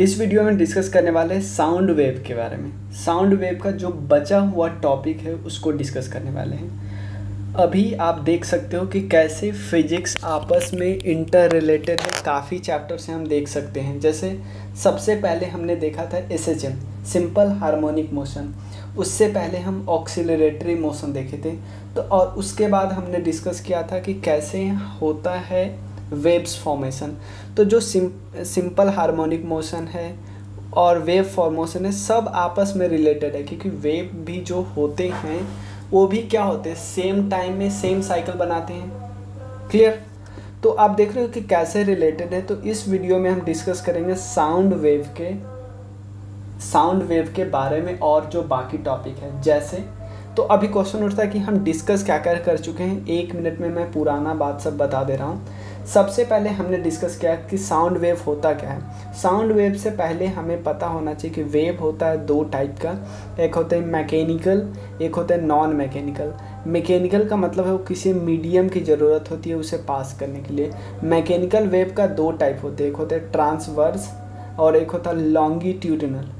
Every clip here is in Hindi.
इस वीडियो में डिस्कस करने वाले साउंड वेव के बारे में। साउंड वेव का जो बचा हुआ टॉपिक है उसको डिस्कस करने वाले हैं। अभी आप देख सकते हो कि कैसे फिजिक्स आपस में इंटर रिलेटेड है। काफ़ी चैप्टर से हम देख सकते हैं, जैसे सबसे पहले हमने देखा था SHM सिंपल हार्मोनिक मोशन। उससे पहले हम ऑक्सिलरेटरी मोशन देखे थे, तो और उसके बाद हमने डिस्कस किया था कि कैसे होता है वेव्स फॉर्मेशन। तो जो सिंपल हार्मोनिक मोशन है और वेव फॉर्मेशन है सब आपस में रिलेटेड है, क्योंकि वेव भी जो होते हैं वो भी क्या होते हैं, सेम टाइम में सेम साइकिल बनाते हैं। क्लियर? तो आप देख रहे हो कि कैसे रिलेटेड है। तो इस वीडियो में हम डिस्कस करेंगे साउंड वेव के बारे में और जो बाकी टॉपिक है। जैसे तो अभी क्वेश्चन उठता है कि हम डिस्कस क्या क्या कर चुके हैं। 1 मिनट में मैं पुराना बात सब बता दे रहा हूँ। सबसे पहले हमने डिस्कस किया कि साउंड वेव होता क्या है। साउंड वेव से पहले हमें पता होना चाहिए कि वेव होता है 2 टाइप का। एक होता है मैकेनिकल, एक होता है नॉन मैकेनिकल। मैकेनिकल का मतलब है वो किसी मीडियम की ज़रूरत होती है उसे पास करने के लिए। मैकेनिकल वेव का 2 टाइप होते हैं, एक होता है ट्रांसवर्स और एक होता है लॉन्गिट्यूडिनल।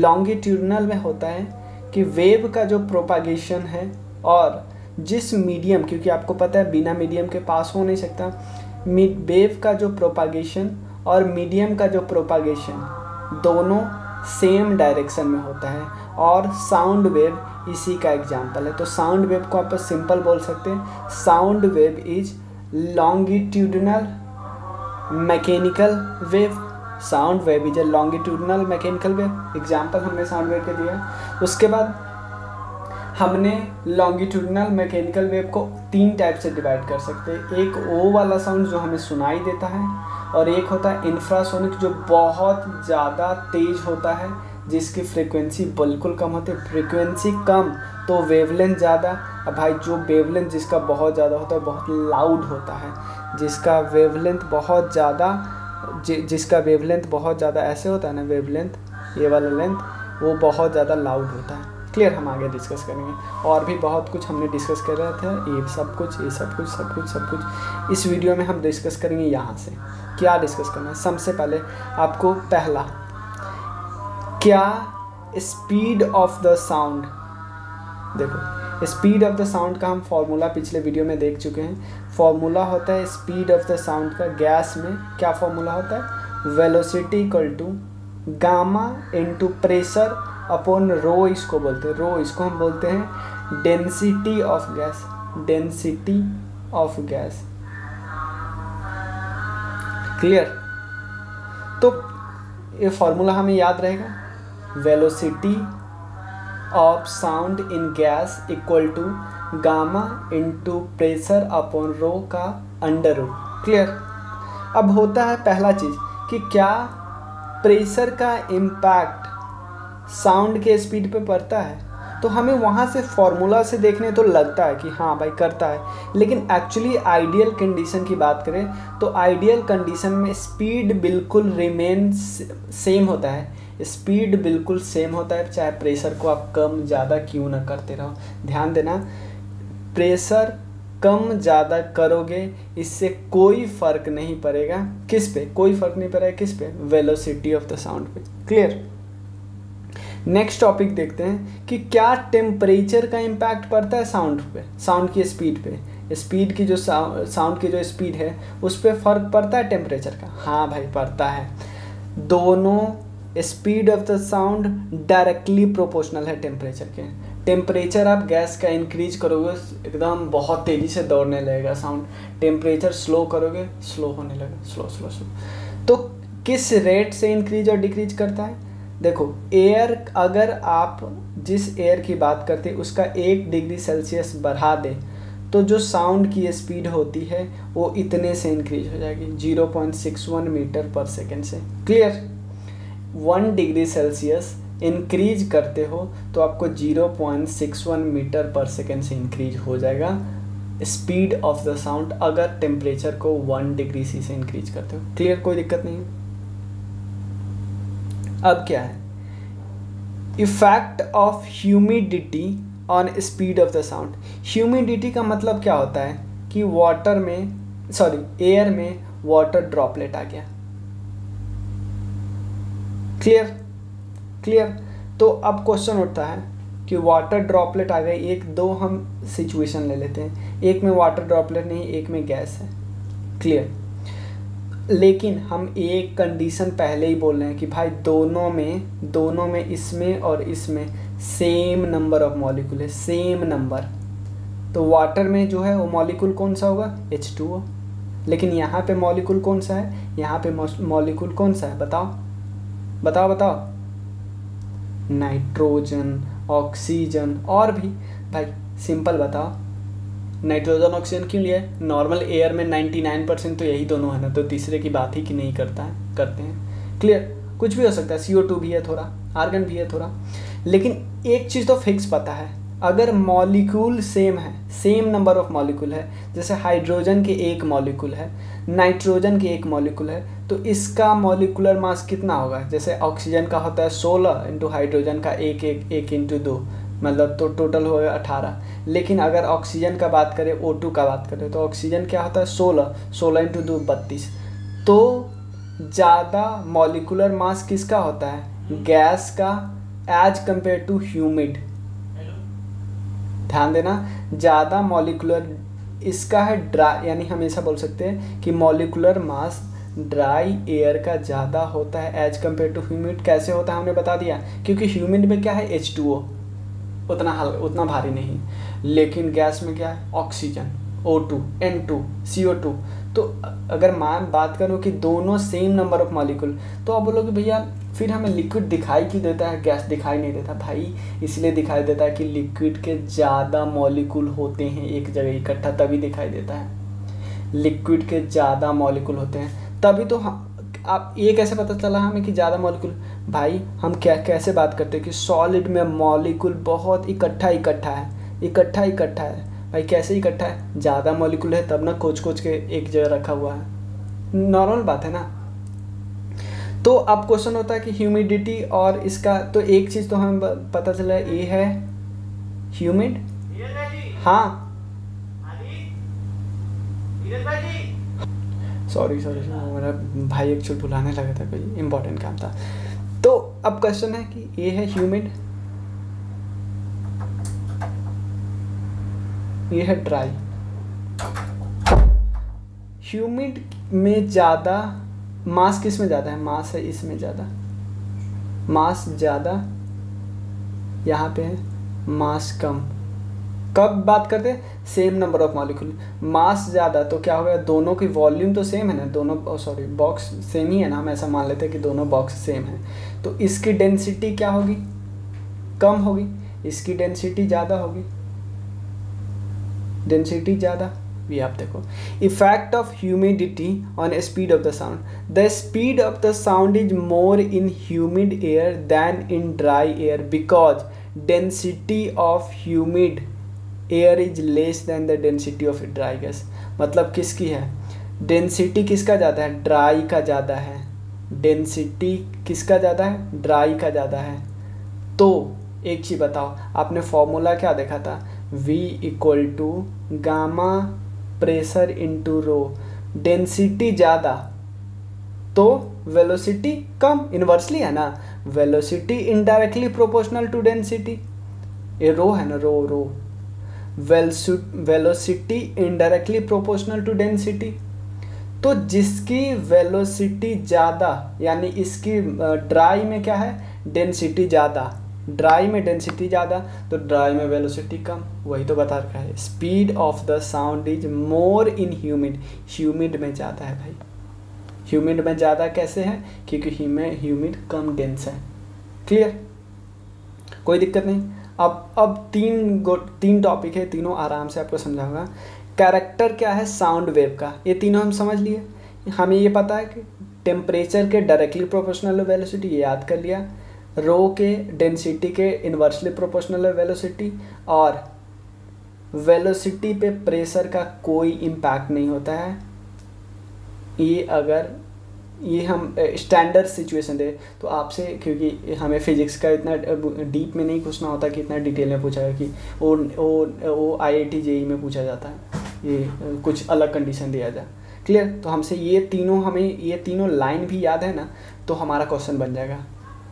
लॉन्गिट्यूडिनल में होता है कि वेव का जो प्रोपागेशन है और जिस मीडियम, क्योंकि आपको पता है बिना मीडियम के पास हो नहीं सकता, वेव का जो प्रोपागेशन और मीडियम का जो प्रोपागेशन दोनों सेम डायरेक्शन में होता है। और साउंड वेव इसी का एग्जांपल है। तो साउंड वेव को आप सिंपल बोल सकते हैं, sound wave is longitudinal mechanical wave. Sound wave is a longitudinal mechanical wave. Example हमने साउंड वेव के दिया। उसके बाद हमने लॉन्गिट्यूडिनल मैकेनिकल वेव को 3 टाइप से डिवाइड कर सकते हैं। एक ओ वाला साउंड जो हमें सुनाई देता है, और एक होता है इंफ्रासोनिक जो बहुत ज़्यादा तेज होता है, जिसकी फ्रीक्वेंसी बिल्कुल कम होती है। फ्रीक्वेंसी कम तो वेवलेंथ ज़्यादा। अब भाई जो वेवलेंथ जिसका बहुत ज़्यादा होता है बहुत लाउड होता है, जिसका वेवलेंथ बहुत ज़्यादा ऐसे होता है ना, वेवलेंथ ये वाला लेंथ वो बहुत ज़्यादा लाउड होता है। क्लियर? हम आगे डिस्कस करेंगे। और भी बहुत कुछ हमने डिस्कस कर रहे थे, ये सब कुछ इस वीडियो में हम डिस्कस करेंगे। यहाँ से क्या डिस्कस करना है, सबसे पहले आपको पहला क्या स्पीड ऑफ द साउंड। देखो स्पीड ऑफ द साउंड का हम फॉर्मूला पिछले वीडियो में देख चुके हैं। फॉर्मूला होता है स्पीड ऑफ द साउंड का गैस में क्या फॉर्मूला होता है, velocity equal to gamma into pressure upon rho. इसको बोलते हैं रो, इसको हम बोलते हैं density of gas. Density of gas. Clear? तो ये फॉर्मूला हमें याद रहेगा, velocity of sound in gas equal to gamma into pressure upon rho का अंडर रूट। क्लियर? अब होता है पहला चीज़ कि क्या प्रेशर का इम्पैक्ट साउंड के स्पीड पे पड़ता है। तो हमें वहाँ से फॉर्मूला से देखने तो लगता है कि हाँ भाई करता है, लेकिन एक्चुअली आइडियल कंडीशन की बात करें तो आइडियल कंडीशन में स्पीड बिल्कुल रिमेन सेम होता है। स्पीड बिल्कुल सेम होता है, चाहे प्रेशर को आप कम ज़्यादा क्यों ना करते रहो। ध्यान देना, प्रेशर कम ज़्यादा करोगे इससे कोई फ़र्क नहीं पड़ेगा। किस पे? कोई फ़र्क नहीं पड़ेगा किस पे? वेलोसिटी ऑफ द साउंड पे। क्लियर? नेक्स्ट टॉपिक देखते हैं कि क्या टेम्परेचर का इम्पैक्ट पड़ता है साउंड पे, साउंड की स्पीड पे। स्पीड की जो साउंड की जो स्पीड है उस पर फ़र्क पड़ता है टेम्परेचर का। हाँ भाई पड़ता है। दोनों speed of the sound directly proportional है टेम्परेचर के। टेम्परेचर आप गैस का इंक्रीज करोगे एकदम बहुत तेज़ी से दौड़ने लगेगा साउंड। टेम्परेचर स्लो करोगे स्लो होने लगेगा, स्लो। तो किस रेट से इंक्रीज और डिक्रीज करता है? देखो एयर, अगर आप जिस एयर की बात करते हैं उसका 1 डिग्री सेल्सियस बढ़ा दें तो जो साउंड की स्पीड होती है वो इतने से इंक्रीज हो जाएगी, 0.61 मीटर पर सेकेंड से। क्लियर? 1 डिग्री सेल्सियस इंक्रीज करते हो तो आपको 0.61 मीटर पर सेकेंड से इंक्रीज हो जाएगा स्पीड ऑफ द साउंड, अगर टेम्परेचर को 1 डिग्री सी से इंक्रीज करते हो। क्लियर? कोई दिक्कत नहीं है। अब क्या है effect of humidity on speed of the sound. Humidity का मतलब क्या होता है कि एयर में वाटर ड्रॉपलेट आ गया। क्लियर। तो अब क्वेश्चन उठता है कि वाटर ड्रॉपलेट आ गए, एक दो हम सिचुएशन ले लेते हैं, एक में वाटर ड्रॉपलेट नहीं, एक में गैस है, क्लियर। लेकिन हम एक कंडीशन पहले ही बोल रहे हैं कि भाई दोनों में इसमें और इसमें सेम नंबर ऑफ मॉलिक्यूल है, सेम नंबर। तो वाटर में जो है वो मॉलिक्यूल कौन सा होगा, H2O। लेकिन यहाँ पे मॉलिक्यूल कौन सा है, यहाँ पे मॉलिक्यूल कौन सा है, बताओ। नाइट्रोजन, ऑक्सीजन और भी, भाई सिंपल बताओ। नाइट्रोजन ऑक्सीजन क्यों लिया है, नॉर्मल एयर में 99% तो यही दोनों है ना, तो तीसरे की बात ही कि नहीं करते हैं, क्लियर। कुछ भी हो सकता है, CO2 भी है थोड़ा, आर्गन भी है थोड़ा, लेकिन एक चीज़ तो फिक्स पता है, अगर मॉलिक्यूल सेम है, सेम नंबर ऑफ मॉलिक्यूल है, जैसे हाइड्रोजन के एक मॉलिक्यूल है, नाइट्रोजन के एक मॉलिक्यूल है, तो इसका मॉलिक्यूलर मास कितना होगा, जैसे ऑक्सीजन का होता है 16 इंटू हाइड्रोजन का एक इंटू 2, मतलब तो टोटल होगा 18। लेकिन अगर ऑक्सीजन का बात करें, O2 का बात करें, तो ऑक्सीजन क्या होता है 16 इंटू 2 32। तो ज़्यादा मॉलिक्यूलर मास किसका होता है, गैस का, एज कम्पेयर टू ह्यूमिड। ध्यान देना, ज़्यादा मॉलिक्यूलर इसका है ड्राई, यानी हमेशा बोल सकते हैं कि मॉलिक्यूलर मास ड्राई एयर का ज़्यादा होता है एज कम्पेयर टू ह्यूमिड। कैसे होता है हमने बता दिया, क्योंकि ह्यूमिड में क्या है H2O, उतना भारी नहीं, लेकिन गैस में क्या है, ऑक्सीजन, O2, N2, CO2। तो अगर मैं बात करूँ कि दोनों सेम नंबर ऑफ मॉलिक्यूल, तो आप बोलोगे भैया फिर हमें लिक्विड दिखाई क्यों देता है, गैस दिखाई नहीं देता। भाई इसलिए दिखाई देता है कि लिक्विड के ज़्यादा मॉलिक्यूल होते हैं एक जगह इकट्ठा, तभी दिखाई देता है। लिक्विड के ज़्यादा मॉलिक्यूल होते हैं, तभी तो आप ये कैसे पता चला हमें कि ज़्यादा मॉलिक्यूल, भाई हम क्या कैसे बात करते हैं कि सॉलिड में मॉलिक्यूल बहुत इकट्ठा है। भाई कैसे इकट्ठा है, ज़्यादा मॉलिक्यूल है तब ना खोज के एक जगह रखा हुआ है, नॉर्मल बात है ना। तो अब क्वेश्चन होता है कि ह्यूमिडिटी और इसका, तो एक चीज़ तो हमें पता चला ये है ह्यूमिड, हाँ सॉरी मेरा भाई एक छोट बुलाने लगा था, कोई इम्पोर्टेंट काम था। तो अब क्वेश्चन है कि ये है ह्यूमिड, ये है ड्राई। ह्यूमिड में ज़्यादा मास, किस में ज़्यादा है, मास है इसमें ज़्यादा, मास ज़्यादा यहाँ पे है, मास कम। कब बात करते हैं, same number of molecule, mass ज़्यादा तो क्या होगा, दोनों की वॉल्यूम तो सेम है ना, दोनों बॉक्स सेम ही है ना, हम ऐसा मान लेते हैं कि दोनों बॉक्स सेम है, तो इसकी डेंसिटी क्या होगी, कम होगी, इसकी डेंसिटी ज़्यादा होगी, डेंसिटी ज़्यादा। ये आप देखो, effect of humidity on speed of the sound, the speed of the sound is more in humid air than in dry air because density of humid air is less than the density of dry gas. मतलब किसकी है डेंसिटी, किसका ज़्यादा है, ड्राई का ज़्यादा है, डेंसिटी किसका ज़्यादा है, ड्राई का ज़्यादा है। तो एक चीज़ बताओ, आपने फॉर्मूला क्या देखा था, V = gamma pressure into rho, density ज़्यादा तो वेलोसिटी कम, इन्वर्सली है ना, velocity indirectly proportional to density, ये रो है ना, rho velocity indirectly proportional to density. तो जिसकी वेलोसिटी ज़्यादा, यानी इसकी ड्राई में क्या है डेंसिटी ज़्यादा, ड्राई में डेंसिटी ज़्यादा तो ड्राई में वेलोसिटी कम, वही तो बता रखा है। Speed of the sound is more in humid, humid में ज़्यादा है भाई, ह्यूमिड में ज़्यादा कैसे है, क्योंकि ह्यूमिड कम डेंस है, क्लियर, कोई दिक्कत नहीं। अब तीन टॉपिक है, तीनों आराम से आपको समझाऊंगा। कैरेक्टर क्या है साउंड वेव का, ये तीनों हम समझ लिए, हमें ये पता है कि टेम्परेचर के डायरेक्टली प्रोपोर्शनल वेलोसिटी, ये याद कर लिया, रो के डेंसिटी के इन्वर्सली प्रोपोर्शनल है वेलोसिटी, और वेलोसिटी पे प्रेशर का कोई इम्पैक्ट नहीं होता है। ये हम स्टैंडर्ड सिचुएशन दे तो आपसे, क्योंकि हमें फिजिक्स का इतना डीप में नहीं घुसना होता कि इतना डिटेल में पूछा है कि वो IIT JEE में पूछा जाता है, ये कुछ अलग कंडीशन दिया जाए, क्लियर। तो हमसे ये तीनों लाइन भी याद है ना, तो हमारा क्वेश्चन बन जाएगा।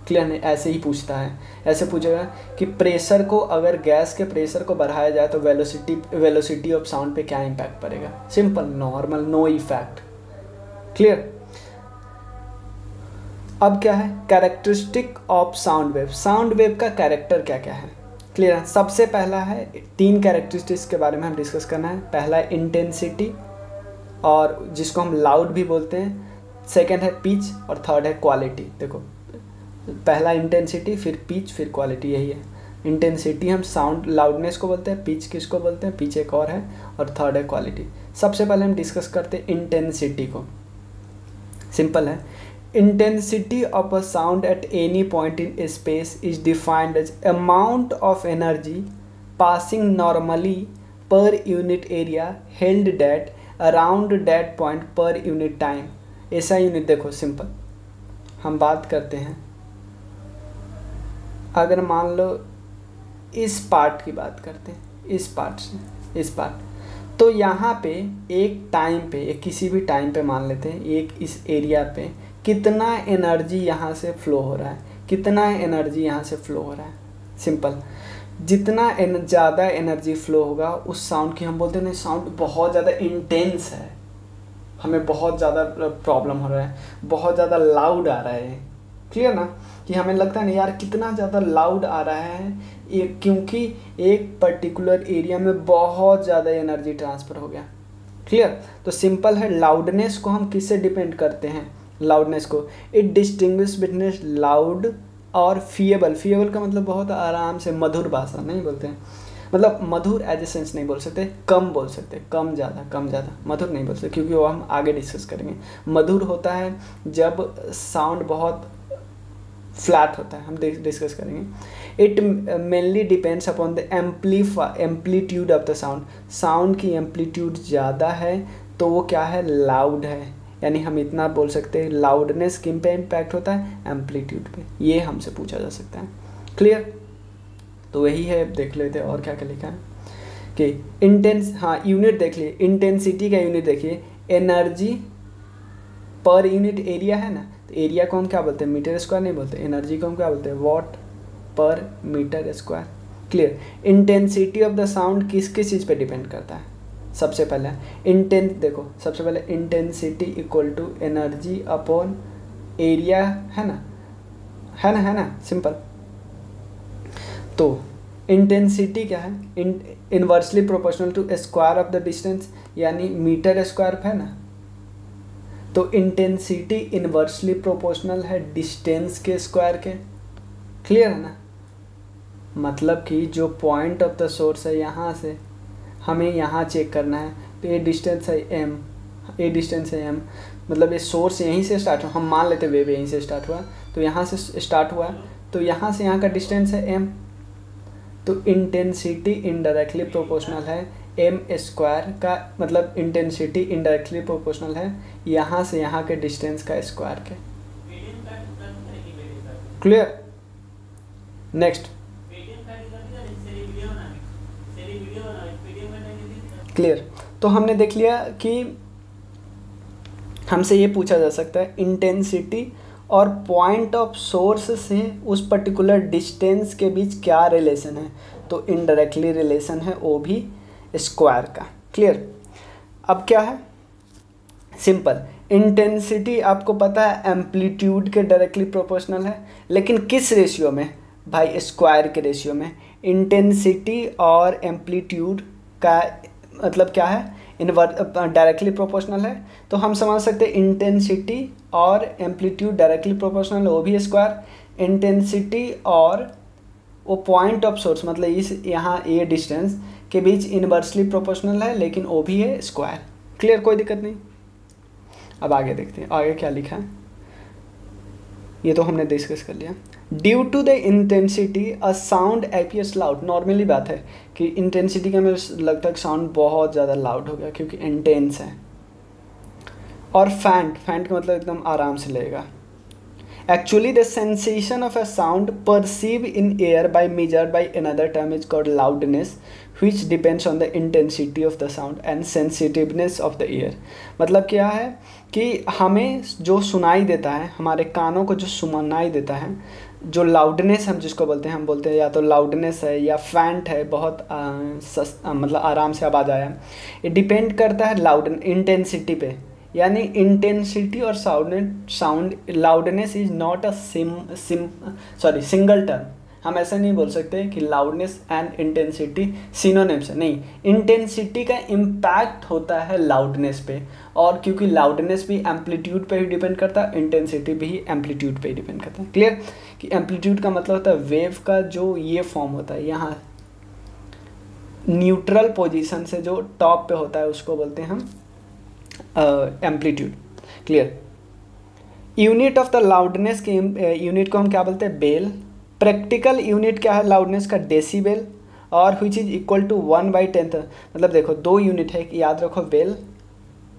क्लियर ऐसे ही पूछता है। ऐसे पूछेगा कि प्रेशर को, अगर गैस के प्रेशर को बढ़ाया जाए तो वेलोसिटी ऑफ साउंड पे क्या इम्पैक्ट पड़ेगा। Simple, normal, no effect. Clear. अब क्या है, characteristic of sound wave. Sound wave का कैरेक्टर क्या क्या है, क्लियर है। सबसे पहला है, तीन कैरेक्टरिस्टिक्स के बारे में हम डिस्कस करना है। पहला है इंटेंसिटी, और जिसको हम लाउड भी बोलते हैं। सेकंड है पिच, और थर्ड है क्वालिटी। देखो, पहला इंटेंसिटी, फिर पिच, फिर क्वालिटी, यही है। इंटेंसिटी हम साउंड लाउडनेस को बोलते हैं, पिच किसको बोलते हैं, पिच एक और है, और थर्ड है क्वालिटी। सबसे पहले हम डिस्कस करते हैं इंटेंसिटी को। सिंपल है, intensity of a sound at any point in space is defined as amount of energy passing normally per unit area held that around that point per unit time। ऐसा यूनिट देखो, सिंपल हम बात करते हैं, अगर मान लो इस पार्ट की बात करते हैं, इस पार्ट से इस पार्ट, तो यहाँ पे एक टाइम पे, एक किसी भी टाइम पे मान लेते हैं, एक इस एरिया पे कितना एनर्जी यहाँ से फ्लो हो रहा है, कितना एनर्जी यहाँ से फ्लो हो रहा है। सिंपल, जितना ज़्यादा एनर्जी फ्लो होगा उस साउंड की हम बोलते हैं, साउंड बहुत ज़्यादा इंटेंस है, हमें बहुत ज़्यादा प्रॉब्लम हो रहा है, बहुत ज़्यादा लाउड आ रहा है। क्लियर ना, कि हमें लगता है ना यार कितना ज़्यादा लाउड आ रहा है, क्योंकि एक पर्टिकुलर एरिया में बहुत ज़्यादा एनर्जी ट्रांसफ़र हो गया। क्लियर। तो सिंपल है, लाउडनेस को हम किससे डिपेंड करते हैं, लाउडनेस को। इट डिस्टिंग्विश बिटवीन लाउड और फीएबल। फीएबल का मतलब बहुत आराम से मधुर भाषा नहीं बोलते हैं, मतलब मधुर एज ए सेंस नहीं बोल सकते, कम बोल सकते, कम ज़्यादा, कम ज़्यादा, मधुर नहीं बोल सकते, क्योंकि वो हम आगे डिस्कस करेंगे। मधुर होता है जब साउंड बहुत फ्लैट होता है, हम डिस्कस करेंगे। It mainly depends upon the amplitude of the sound. Sound की एम्पलीट्यूड ज़्यादा है तो वो क्या है, लाउड है, यानी हम इतना बोल सकते हैं। लाउडनेस किन पे इम्पैक्ट होता है, एम्पलीट्यूड पे, ये हमसे पूछा जा सकता है। क्लियर। तो वही है, देख लेते हैं और क्या क्या लिखा है कि इंटेंस, हाँ यूनिट देख लिए, इंटेंसिटी का यूनिट देखिए, एनर्जी पर यूनिट एरिया है ना, तो एरिया को हम क्या बोलते हैं, मीटर स्क्वायर नहीं बोलते, एनर्जी को हम क्या बोलते हैं, watt per metre square. Clear. Intensity of the sound किस किस चीज़ पर डिपेंड करता है। सबसे पहले इंटेंस देखो, सबसे पहले intensity equal to energy upon area, है ना, है ना, है ना। सिंपल, तो इंटेंसिटी क्या है, inversely proportional to square of the distance, यानी मीटर स्क्वायर है ना, तो इंटेंसिटी इनवर्सली प्रोपोर्शनल है डिस्टेंस के स्क्वायर के। क्लियर है ना, मतलब कि जो पॉइंट ऑफ द सोर्स है यहाँ से हमें यहाँ चेक करना है, तो ये डिस्टेंस है m, ये डिस्टेंस है m, मतलब ये सोर्स यहीं से स्टार्ट हुआ, हम मान लेते वेव यहीं से स्टार्ट हुआ, तो यहाँ से स्टार्ट हुआ, तो यहाँ से यहाँ का डिस्टेंस है m, तो इंटेंसिटी इनडायरेक्टली प्रोपोर्शनल है m स्क्वायर का, मतलब इंटेंसिटी इनडायरेक्टली प्रोपोर्शनल है यहाँ से यहाँ के डिस्टेंस का स्क्वायर के। क्लियर। Next, clear. तो हमने देख लिया कि हमसे ये पूछा जा सकता है इंटेंसिटी और पॉइंट ऑफ सोर्स से उस पर्टिकुलर डिस्टेंस के बीच क्या रिलेशन है, तो इनडायरेक्टली रिलेशन है वो भी स्क्वायर का। क्लियर। अब क्या है, सिंपल, इंटेंसिटी आपको पता है एम्पलीट्यूड के डायरेक्टली प्रोपोर्शनल है, लेकिन किस रेशियो में भाई, स्क्वायर के रेशियो में। इंटेंसिटी और एम्पलीट्यूड का मतलब क्या है, डायरेक्टली प्रोपोर्शनल है, तो हम समझ सकते हैं इंटेंसिटी और एम्पलीट्यूड डायरेक्टली प्रोपोर्शनल, वो भी स्क्वायर। इंटेंसिटी और वो पॉइंट ऑफ सोर्स, मतलब इस यहाँ ये डिस्टेंस के बीच इनवर्सली प्रोपोर्शनल है, लेकिन वो भी है स्क्वायर। क्लियर, कोई दिक्कत नहीं। अब आगे देखते हैं आगे क्या लिखा है, ये तो हमने डिस्कस कर लिया। Due to the intensity a sound appears loud. Normally बात है कि इंटेंसिटी का हमें लगता है साउंड बहुत ज़्यादा लाउड हो गया क्योंकि इंटेंस है। और फैंट, फैंट का मतलब एकदम आराम से लगेगा। Actually the sensation of a sound perceive in air by measure by another term is called loudness which depends on the intensity of the sound and sensitiveness of the ear। मतलब क्या है कि हमें जो सुनाई देता है, हमारे कानों को जो सुनाई देता है, जो लाउडनेस हम जिसको बोलते हैं, हम बोलते हैं या तो लाउडनेस है या फैंट है, बहुत मतलब आराम से आवाज़ आया। ये डिपेंड करता है लाउड इंटेंसिटी पे, यानी इंटेंसिटी और sound loudness is not a single term. हम ऐसा नहीं बोल सकते कि लाउडनेस एंड इंटेंसिटी सिनोनिम्स है, नहीं। इंटेंसिटी का इम्पैक्ट होता है लाउडनेस पे, और क्योंकि लाउडनेस भी एम्पलीट्यूड पे ही डिपेंड करता है, इंटेंसिटी भी एम्पलीट्यूड पे ही डिपेंड करता है। क्लियर कि एम्पलीट्यूड का मतलब होता है वेव का जो ये फॉर्म होता है यहाँ न्यूट्रल पोजिशन से जो टॉप पे होता है, उसको बोलते हैं हम amplitude. Clear. Unit of the loudness के यूनिट को हम क्या बोलते हैं? बेल। प्रैक्टिकल यूनिट क्या है लाउडनेस का? डेसीबेल, और व्हिच इज इक्वल टू 1/10। मतलब देखो दो यूनिट है, एक याद रखो बेल,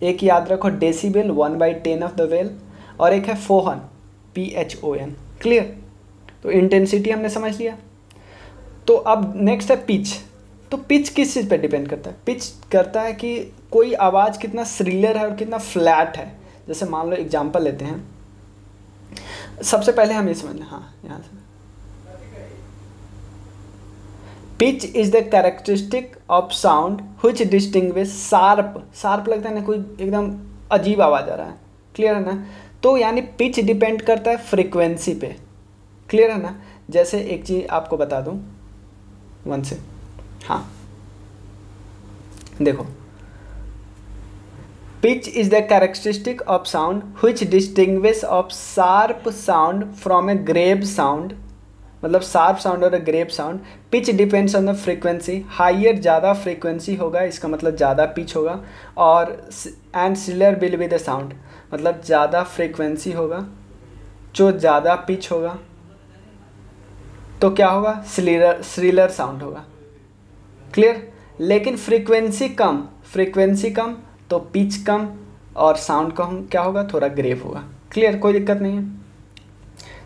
एक याद रखो डेसीबेल 1/10 ऑफ द बेल, और एक है फोहन PHON। क्लियर। तो इंटेंसिटी हमने समझ लिया। तो अब नेक्स्ट है पिच। तो पिच किस चीज़ पे डिपेंड करता है? पिच करता है कि कोई आवाज़ कितना श्रीलर है और कितना फ्लैट है। जैसे मान लो एग्जाम्पल लेते हैं, सबसे पहले हम ये समझ लें, हाँ यहाँ से, pitch is the characteristic of sound which distinguish sharp. Sharp लगता है ना, कोई एकदम अजीब आवाज़ आ रहा है। क्लियर है ना। तो यानी पिच डिपेंड करता है फ्रीक्वेंसी पे। क्लियर है ना। जैसे एक चीज़ आपको बता दूं, वन से, हाँ देखो, pitch is the characteristic of sound which distinguish of sharp sound from a grave sound. मतलब शार्प साउंड और grave sound. Pitch depends on the frequency. Higher ज़्यादा फ्रीक्वेंसी होगा, इसका मतलब ज़्यादा पिच होगा, और and shriller will be the sound, मतलब ज़्यादा फ्रीक्वेंसी होगा जो ज़्यादा पिच होगा तो क्या होगा? श्रीलर साउंड होगा। क्लियर। लेकिन फ्रीक्वेंसी कम तो पिच कम और साउंड कम क्या होगा? थोड़ा ग्रेव होगा। क्लियर, कोई दिक्कत नहीं है।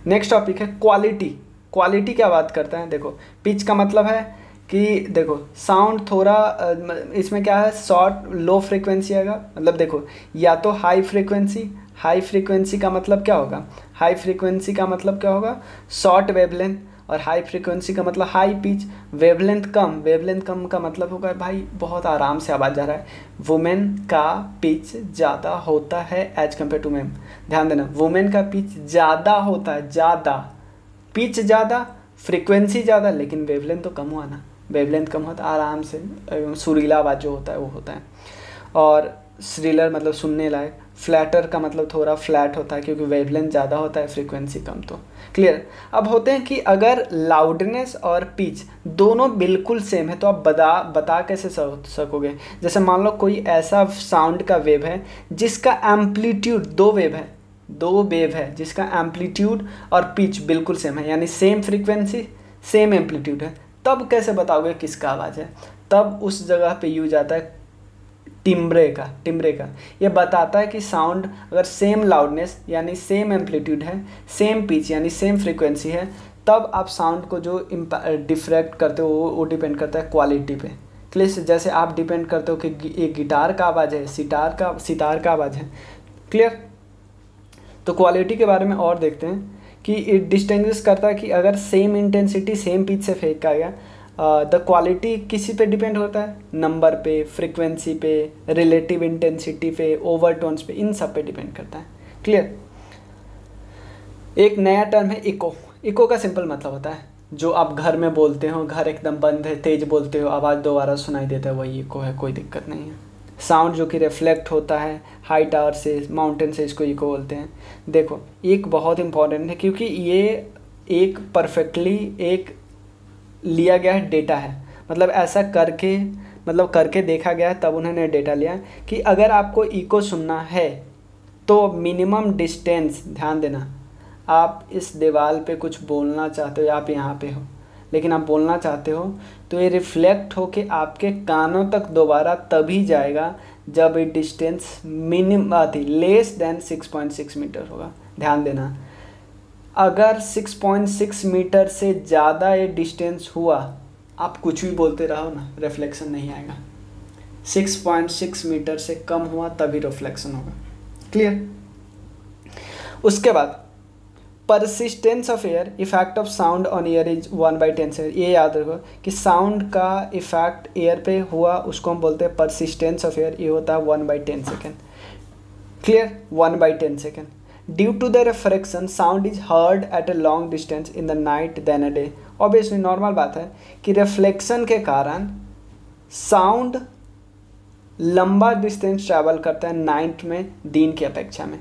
नेक्स्ट टॉपिक है क्वालिटी। क्वालिटी क्या बात करता है? देखो पिच का मतलब है कि देखो साउंड थोड़ा इसमें क्या है, शॉर्ट लो फ्रीक्वेंसी आएगा। मतलब देखो या तो हाई फ्रीक्वेंसी का मतलब क्या होगा? हाई फ्रीक्वेंसी का मतलब क्या होगा? शॉर्ट वेवलेंथ, और हाई फ्रीक्वेंसी का मतलब हाई पिच। वेवलेंथ कम का मतलब होगा भाई बहुत आराम से आवाज़ आ रहा है। वुमेन का पिच ज़्यादा होता है एज कम्पेयर टू मैन। ध्यान देना, वुमेन का पिच ज़्यादा होता है, ज़्यादा पिच ज़्यादा, फ्रीक्वेंसी ज़्यादा, लेकिन वेवलेंथ तो कम हुआ ना। वेवलेंथ कम होता है, आराम से एवं सुरीला आवाज़ जो होता है वो होता है। और श्रीलर मतलब सुनने लायक। फ्लैटर का मतलब थोड़ा फ्लैट होता है, क्योंकि वेवलेंथ ज़्यादा होता है, फ्रीक्वेंसी कम। तो क्लियर। अब होते हैं कि अगर लाउडनेस और पिच दोनों बिल्कुल सेम है तो आप बता कैसे सकोगे? जैसे मान लो कोई ऐसा साउंड का वेव है जिसका एम्पलीट्यूड दो वेव है जिसका एम्पलीट्यूड और पिच बिल्कुल सेम है, यानी सेम फ्रीक्वेंसी सेम एम्पलीट्यूड है, तब कैसे बताओगे किसका आवाज़ है? तब उस जगह पे यूज आता है टिम्ब्रे का। ये बताता है कि साउंड अगर सेम लाउडनेस यानी सेम एम्पलीट्यूड है, सेम पिच यानी सेम फ्रीक्वेंसी है, तब आप साउंड को जो डिफ्रैक्ट करते हो वो डिपेंड करता है क्वालिटी पे। क्लियर। जैसे आप डिपेंड करते हो कि ये गिटार का आवाज़ है, सितार का आवाज़ है। क्लियर। तो क्वालिटी के बारे में और देखते हैं कि इट डिस्टिंग्विश करता है कि अगर सेम इंटेंसिटी सेम पिच से फेंका गया, द क्वालिटी किसी पे डिपेंड होता है? नंबर पे, फ्रीक्वेंसी पे, रिलेटिव इंटेंसिटी पे, ओवरटोन्स पे, इन सब पे डिपेंड करता है। क्लियर। एक नया टर्म है इको। इको का सिंपल मतलब होता है जो आप घर में बोलते हो, घर एकदम बंद है, तेज बोलते हो, आवाज़ दोबारा सुनाई देता है, वही इको है, कोई दिक्कत नहीं है। साउंड जो कि रिफ्लेक्ट होता है हाई टावर से, माउंटेन से, इसको इको बोलते हैं। देखो एक बहुत इम्पॉर्टेंट है, क्योंकि ये एक परफेक्टली एक लिया गया है डेटा है, मतलब ऐसा करके देखा गया है, तब उन्होंने डेटा लिया कि अगर आपको इको सुनना है तो मिनिमम डिस्टेंस, ध्यान देना, आप इस दीवार पे कुछ बोलना चाहते हो या आप यहाँ पे हो लेकिन आप बोलना चाहते हो, तो ये रिफ्लेक्ट होके आपके कानों तक दोबारा तभी जाएगा जब ये डिस्टेंस लेस देन 6.6 मीटर होगा। ध्यान देना, अगर 6.6 मीटर से ज़्यादा ये डिस्टेंस हुआ आप कुछ भी बोलते रहो ना, रिफ्लेक्शन नहीं आएगा। 6.6 मीटर से कम हुआ तभी रिफ्लेक्शन होगा। क्लियर। उसके बाद persistence of air, effect of sound on air is 1/10 से। ये याद रखो कि साउंड का इफेक्ट एयर पे हुआ उसको हम बोलते हैं परसिस्टेंस ऑफ एयर, ये होता है 1/10 second. Clear, 1/10 second. Due to the refraction, sound is heard at a long distance in the night than a day। Obviously normal बात है कि reflection के कारण sound लंबा distance travel करता है night में दिन की अपेक्षा में।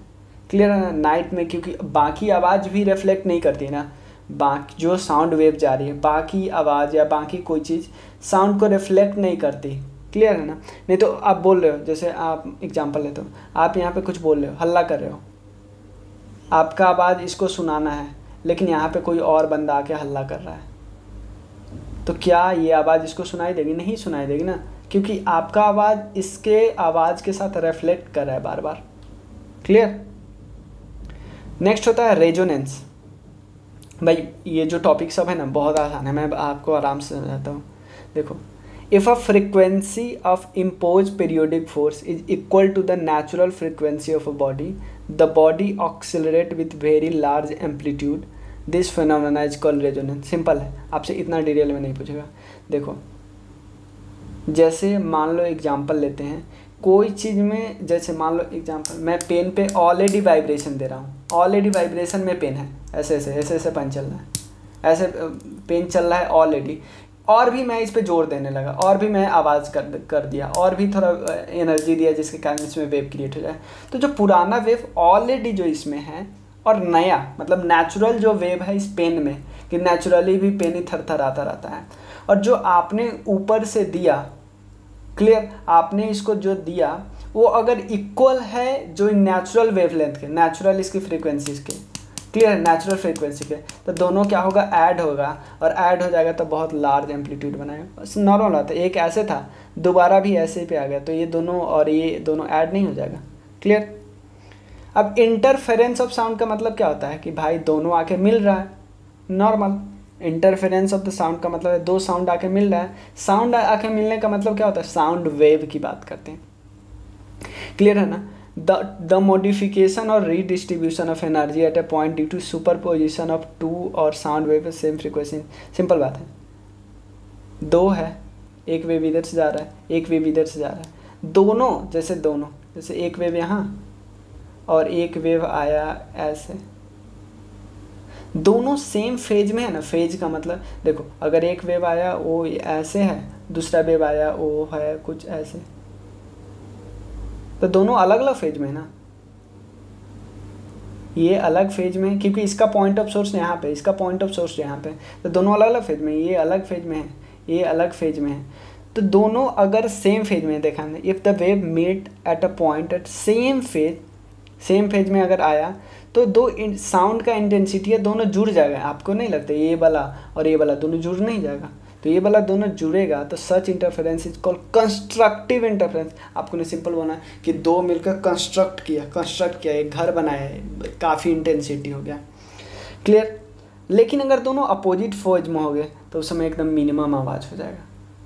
क्लियर है ना, night में क्योंकि बाकी आवाज़ भी reflect नहीं करती ना, बाकी जो sound wave जा रही है बाकी आवाज़ या बाकी कोई चीज़ sound को reflect नहीं करती। क्लियर है ना। नहीं तो आप बोल रहे हो, जैसे आप एग्जाम्पल लेते हो, आप यहाँ पे कुछ बोल रहे हो, हल्ला कर रहे हो, आपका आवाज़ इसको सुनाना है लेकिन यहाँ पे कोई और बंदा आके हल्ला कर रहा है, तो क्या ये आवाज़ इसको सुनाई देगी? नहीं सुनाई देगी ना, क्योंकि आपका आवाज़ इसके आवाज़ के साथ रिफ्लेक्ट कर रहा है बार बार। क्लियर। नेक्स्ट होता है रेजोनेंस। भाई ये जो टॉपिक सब है ना बहुत आसान है, मैं आपको आराम से समझाता हूँ। देखो, if a frequency of impose periodic force is equal to the natural frequency of a body, the body oscillate with very large amplitude, this phenomena is called resonance। Simple है, आपसे इतना डिटेल में नहीं पूछेगा। देखो जैसे मान लो एग्जाम्पल लेते हैं, कोई चीज़ में, जैसे मान लो एग्जाम्पल मैं पेन पे ऑलरेडी वाइब्रेशन दे रहा हूँ, ऑलरेडी वाइब्रेशन में पेन है, ऐसे ऐसे पेन चल रहा है, ऐसे पेन चल रहा है ऑलरेडी, और भी मैं इस पे जोर देने लगा और भी मैं आवाज़ कर दिया और भी थोड़ा एनर्जी दिया जिसके कारण इसमें वेव क्रिएट हो जाए, तो जो पुराना वेव ऑलरेडी जो इसमें है और नया मतलब नेचुरल जो वेव है इस पेन में, कि नेचुरली भी पेन ही थरथराता रहता है, और जो आपने ऊपर से दिया, क्लियर, आपने इसको जो दिया वो अगर इक्वल है जो नेचुरल वेवलेंथ के, नेचुरल इसकी फ्रिक्वेंसीज के, क्लियर, नेचुरल फ्रीक्वेंसी के, तो दोनों क्या होगा, ऐड होगा, और ऐड हो जाएगा तो बहुत लार्ज एम्पलीट्यूड बनाएगा। बस नॉर्मल आता है, एक ऐसे था दोबारा भी ऐसे पे आ गया, तो ये दोनों और ये दोनों ऐड नहीं हो जाएगा। क्लियर। अब इंटरफेरेंस ऑफ साउंड का मतलब क्या होता है कि भाई दोनों आके मिल रहा है, normal. Interference of the sound का मतलब है दो साउंड आके मिल रहा है, साउंड आके मिलने का मतलब क्या होता है, साउंड वेव की बात करते हैं। क्लियर है ना। द मॉडिफिकेशन और redistribution of energy at a point due to superposition of two और sound wave same frequency. Simple बात है, दो है, एक वेव इधर से जा रहा है, एक वेव इधर से जा रहा है, दोनों जैसे एक वेव यहाँ और एक वेव आया ऐसे, दोनों सेम फेज में है ना। फेज का मतलब देखो, अगर एक वेव आया वो ऐसे है, दूसरा वेव आया वो है कुछ ऐसे, तो दोनों अलग अलग फेज में है ना, ये अलग फेज में क्योंकि इसका पॉइंट ऑफ सोर्स यहाँ पे, इसका पॉइंट ऑफ सोर्स यहाँ पे, तो दोनों अलग अलग फेज में, ये अलग फेज में है, ये अलग फेज में है, तो दोनों अगर सेम फेज में देखा हमने, if the wave met at a point at same phase में अगर आया तो दो साउंड का इंटेंसिटी है, दोनों जुड़ जाएगा। आपको नहीं लगता ये वाला और ये वाला दोनों जुड़ नहीं जाएगा, तो ये वाला दोनों जुड़ेगा, तो such interference is called constructive interference. आपको ने सिंपल बोलना है कि दो मिलकर कंस्ट्रक्ट किया, एक घर बनाया, काफ़ी इंटेंसिटी हो गया। क्लियर। लेकिन अगर दोनों अपोजिट फोज में हो गए तो उस समय एकदम मिनिमम आवाज़ हो जाएगा,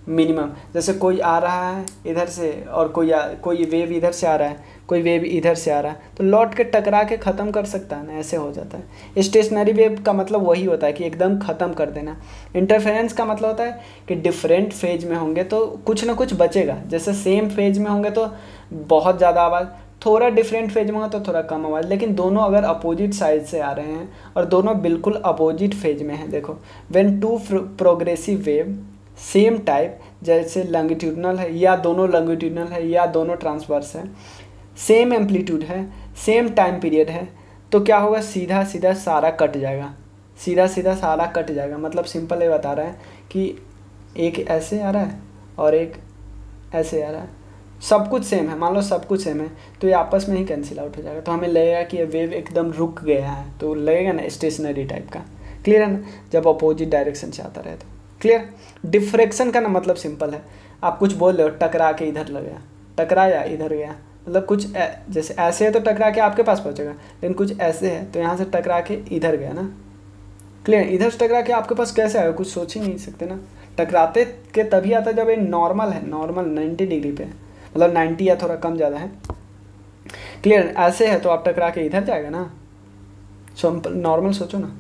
मिनिमम। जैसे कोई आ रहा है इधर से और कोई वेव इधर से आ रहा है, कोई वेव इधर से आ रहा है, तो लौट के टकरा के ख़त्म कर सकता है ना, ऐसे हो जाता है। स्टेशनरी वेव का मतलब वही होता है कि एकदम ख़त्म कर देना। इंटरफेरेंस का मतलब होता है कि डिफरेंट फेज में होंगे तो कुछ ना कुछ बचेगा, जैसे सेम फेज में होंगे तो बहुत ज़्यादा आवाज़, थोड़ा डिफरेंट फेज में होगा तो थोड़ा कम आवाज़, लेकिन दोनों अगर अपोजिट साइड से आ रहे हैं और दोनों बिल्कुल अपोजिट फेज में हैं। देखो, when two progressive wave same type, जैसे लॉन्गिट्यूडनल है या दोनों लॉन्गिट्यूडनल है या दोनों ट्रांसवर्स है, सेम एम्पलीट्यूड है, सेम टाइम पीरियड है, तो क्या होगा, सीधा सीधा सारा कट जाएगा। मतलब सिंपल ये बता रहा है कि एक ऐसे आ रहा है और एक ऐसे आ रहा है, सब कुछ सेम है, मान लो सब कुछ सेम है, तो ये आपस में ही कैंसिल आउट हो जाएगा, तो हमें लगेगा कि ये वेव एकदम रुक गया है, तो लगेगा ना स्टेशनरी टाइप का। क्लियर है ना, जब अपोजिट डायरेक्शन से आता रहे तो। क्लियर। डिफ्रेक्शन का ना मतलब सिंपल है, आप कुछ बोल रहे हो, टकरा के इधर लग गया, टकराया इधर गया, मतलब कुछ जैसे ऐसे है तो टकरा के आपके पास पहुंचेगा, लेकिन कुछ ऐसे है तो यहाँ से टकरा के इधर गया ना, क्लियर। इधर से टकरा के आपके पास कैसे आएगा, कुछ सोच ही नहीं सकते ना। टकराते के तभी आता है जब ये नॉर्मल है, नॉर्मल 90 डिग्री पे है, मतलब 90 या थोड़ा कम ज़्यादा है। क्लियर, ऐसे है तो आप टकरा के इधर जाएगा ना, सिंपल नॉर्मल सोचो ना।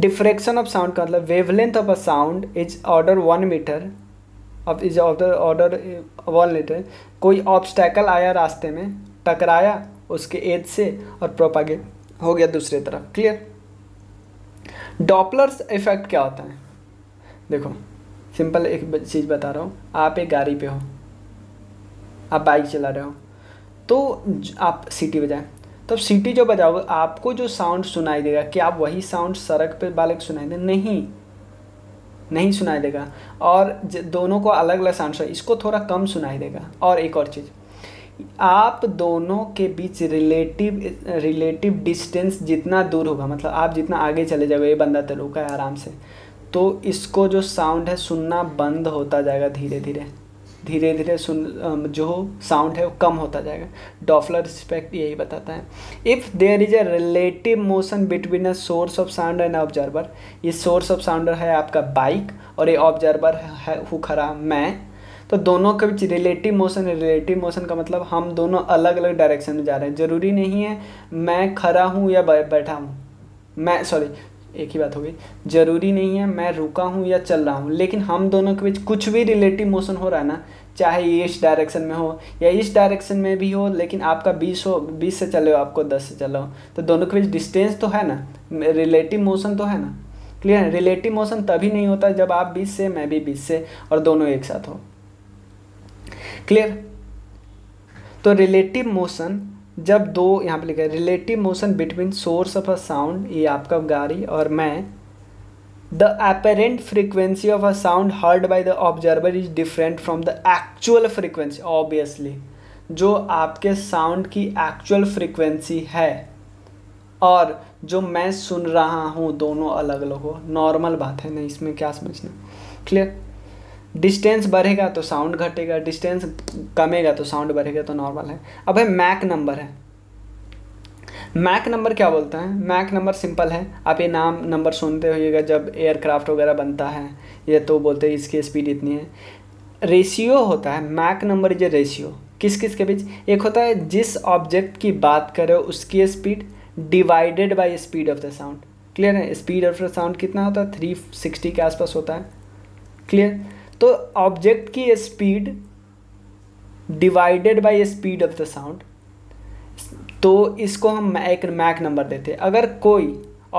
डिफ्रेक्शन ऑफ साउंड का मतलब wavelength of a sound is order 1 metre अब इज ऑर्डर 1 मीटर। कोई ऑब्स्टैकल आया रास्ते में, टकराया उसके एज से और प्रोपागेट हो गया दूसरी तरफ। क्लियर। डॉपलर्स इफेक्ट क्या होता है? देखो सिंपल एक चीज़ बता रहा हूँ, आप एक गाड़ी पे हो, आप बाइक चला रहे हो, तो आप सीटी बजाएं, तब सीटी जो बजाओगे आपको जो साउंड सुनाई देगा, कि आप वही साउंड सड़क पे बालक सुनाई दे, नहीं सुनाई देगा। और दोनों को अलग अलग साउंड, इसको थोड़ा कम सुनाई देगा। और एक और चीज़, आप दोनों के बीच रिलेटिव डिस्टेंस जितना दूर होगा, मतलब आप जितना आगे चले जाओगे, ये बंदा तो रुका है आराम से, तो इसको जो साउंड है सुनना बंद होता जाएगा, धीरे धीरे जो साउंड है वो कम होता जाएगा। डॉपलर इफेक्ट यही बताता है। If there is a relative motion between a source of sound and observer, ये सोर्स ऑफ साउंड है आपका बाइक और ये ऑब्जर्वर है हूँ खरा मैं, तो दोनों के बीच रिलेटिव मोशन का मतलब हम दोनों अलग अलग डायरेक्शन में जा रहे हैं। ज़रूरी नहीं है मैं खड़ा हूँ या बैठा हूँ, मैं सॉरी एक ही बात हो गई, ज़रूरी नहीं है मैं रुका हूँ या चल रहा हूँ, लेकिन हम दोनों के बीच कुछ भी रिलेटिव मोशन हो रहा है ना, चाहे ये इस डायरेक्शन में हो या इस डायरेक्शन में भी हो, लेकिन आपका 20 से चले हो, आपको 10 से चला हो, तो दोनों के बीच डिस्टेंस तो है ना, रिलेटिव मोशन तो है ना। क्लियर। रिलेटिव मोशन तभी नहीं होता जब आप 20 से, मैं भी 20 से, और दोनों एक साथ हो। क्लियर। तो रिलेटिव मोशन जब दो, यहाँ पे लिखा है relative motion between source of a sound, ये आपका गाड़ी और मैं, the apparent frequency of a sound heard by the observer is different from the actual frequency. Obviously जो आपके साउंड की एक्चुअल फ्रीक्वेंसी है और जो मैं सुन रहा हूँ दोनों अलग अलग हो, नॉर्मल बात है ना, इसमें क्या समझना। क्लियर। डिस्टेंस बढ़ेगा तो साउंड घटेगा, डिस्टेंस कमेगा तो साउंड बढ़ेगा, तो नॉर्मल है। अब है मैक नंबर। है मैक नंबर क्या बोलता है? मैक नंबर सिंपल है, आप ये नाम नंबर सुनते होइएगा जब एयरक्राफ्ट वगैरह बनता है, ये तो बोलते हैं इसकी स्पीड इतनी है। रेशियो होता है Mach number is a ratio, किस किस के बीच। एक होता है जिस ऑब्जेक्ट की बात कर रहे हो उसकी speed divided by speed of the sound. Clear है। स्पीड ऑफ द साउंड कितना होता है? 360 के आसपास होता है। क्लियर। तो ऑब्जेक्ट की speed divided by speed of the sound, तो इसको हम एक मैक नंबर देते हैं। अगर कोई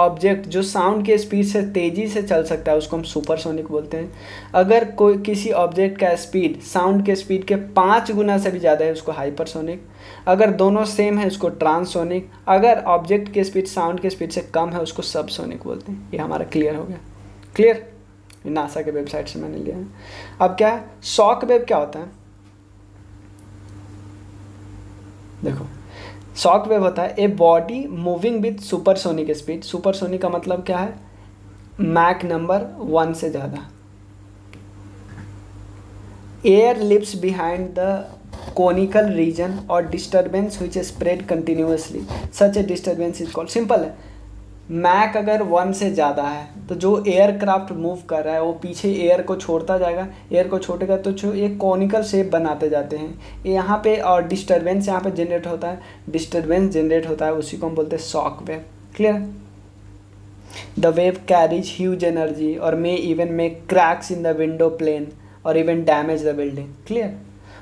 ऑब्जेक्ट जो साउंड के स्पीड से तेज़ी से चल सकता है उसको हम सुपरसोनिक बोलते हैं। अगर कोई किसी ऑब्जेक्ट का स्पीड साउंड के स्पीड के 5 गुना से भी ज़्यादा है उसको हाइपरसोनिक। अगर दोनों सेम है उसको ट्रांसोनिक। अगर ऑब्जेक्ट की स्पीड साउंड के स्पीड से कम है उसको सबसोनिक बोलते हैं। ये हमारा क्लियर हो गया। क्लियर। नासा के वेबसाइट से मैंने लिया है। अब क्या है शॉक वेव? क्या होता है? देखो शॉक वेव होता है a body moving with supersonic speed. Supersonic का मतलब क्या है? मैक नंबर 1 से ज़्यादा। Air lips behind the conical region और disturbance which spread continuously such a disturbance is called. Simple है, मैक अगर 1 से ज़्यादा है तो जो एयरक्राफ्ट मूव कर रहा है वो पीछे एयर को छोड़ता जाएगा, एयर को छोड़ेगा तो जो ये कॉनिकल शेप बनाते जाते हैं यहाँ पे, और डिस्टरबेंस यहाँ पे जनरेट होता है, उसी को हम बोलते हैं shock wave. Clear. The wave carries huge energy और may even make cracks in the window plane और even damage the building. Clear.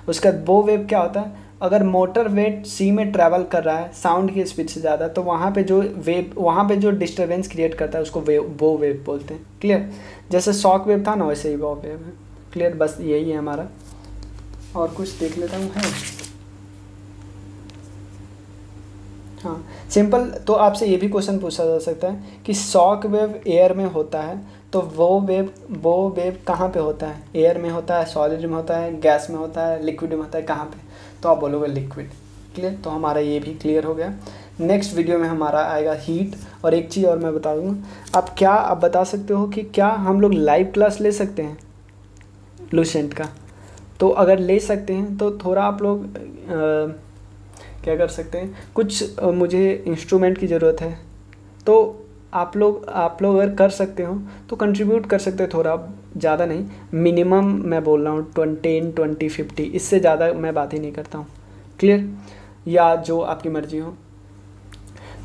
उसका वो वेव क्या होता है? अगर मोटर वेट सी में ट्रैवल कर रहा है साउंड की स्पीड से ज़्यादा, तो वहाँ पे जो डिस्टर्बेंस क्रिएट करता है उसको वो वेव बोलते हैं। क्लियर। जैसे शॉक वेव था ना वैसे ही वो वेव है। क्लियर। बस यही है हमारा। और कुछ देख लेता हूँ। है हाँ सिंपल। तो आपसे ये भी क्वेश्चन पूछा जा सकता है कि शॉक वेव एयर में होता है तो वो वेव कहाँ पे होता है? एयर में होता है, सॉलिड में होता है, गैस में होता है, लिक्विड में होता है, कहाँ पे? तो आप बोलोगे लिक्विड। क्लियर। तो हमारा ये भी क्लियर हो गया। नेक्स्ट वीडियो में हमारा आएगा हीट। और एक चीज़ और मैं बता दूँगा, आप बता सकते हो कि क्या हम लोग लाइव क्लास ले सकते हैं लूसेंट का? तो अगर ले सकते हैं तो थोड़ा आप लोग क्या कर सकते हैं, कुछ मुझे इंस्ट्रूमेंट की ज़रूरत है, तो आप लोग अगर कर सकते हो तो कंट्रीब्यूट कर सकते हो, थोड़ा ज़्यादा नहीं, मिनिमम मैं बोल रहा हूँ 20, 50, इससे ज़्यादा मैं बात ही नहीं करता हूँ, क्लियर, या जो आपकी मर्ज़ी हो।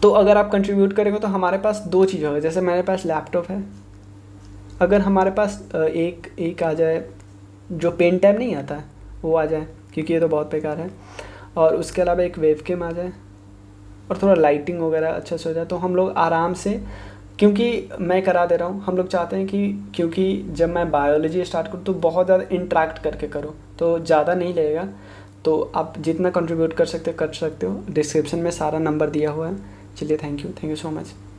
तो अगर आप कंट्रीब्यूट करेंगे तो हमारे पास दो चीज़ होगी, जैसे मेरे पास लैपटॉप है, अगर हमारे पास एक आ जाए जो पेन टैब नहीं आता है वो आ जाए, क्योंकि ये तो बहुत बेकार है, और उसके अलावा एक वेबकैम आ जाए और थोड़ा लाइटिंग वगैरह अच्छा से हो जाए तो हम लोग आराम से, क्योंकि मैं करा दे रहा हूँ, हम लोग चाहते हैं कि क्योंकि जब मैं बायोलॉजी स्टार्ट करूँ तो बहुत ज़्यादा इंट्रैक्ट करके करूँ, तो ज़्यादा नहीं लगेगा, तो आप जितना कंट्रीब्यूट कर सकते हो कर सकते हो, डिस्क्रिप्शन में सारा नंबर दिया हुआ है। चलिए, थैंक यू सो मच।